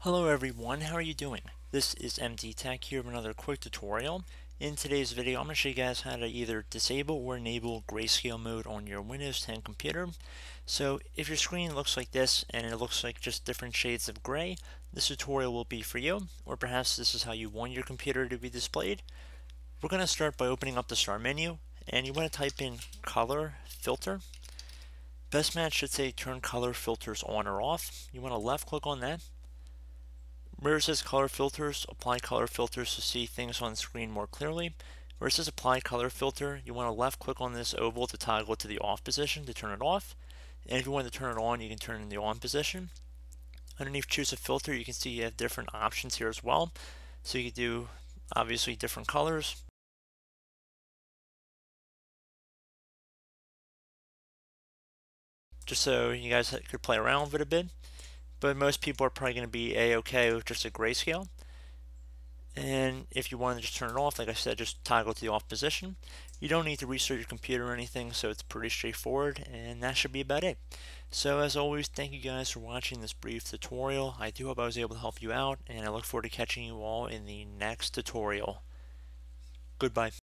Hello everyone, how are you doing? This is MD Tech here with another quick tutorial. In today's video, I'm going to show you guys how to either disable or enable grayscale mode on your Windows 10 computer. So if your screen looks like this and it looks like just different shades of gray, this tutorial will be for you, or perhaps this is how you want your computer to be displayed. We're going to start by opening up the start menu, and you want to type in color filter. Best match should say turn color filters on or off. You want to left click on that. Where it says color filters, apply color filters to see things on the screen more clearly. Where it says apply color filter, you want to left click on this oval to toggle it to the off position to turn it off. And if you want to turn it on, you can turn it in the on position. Underneath choose a filter, you can see you have different options here as well. So you can do obviously different colors. Just so you guys could play around with it a bit. But most people are probably going to be a-okay with just a grayscale. And if you want to just turn it off, like I said, just toggle to the off position. You don't need to restart your computer or anything, so it's pretty straightforward, and that should be about it. So as always, thank you guys for watching this brief tutorial. I do hope I was able to help you out, and I look forward to catching you all in the next tutorial. Goodbye.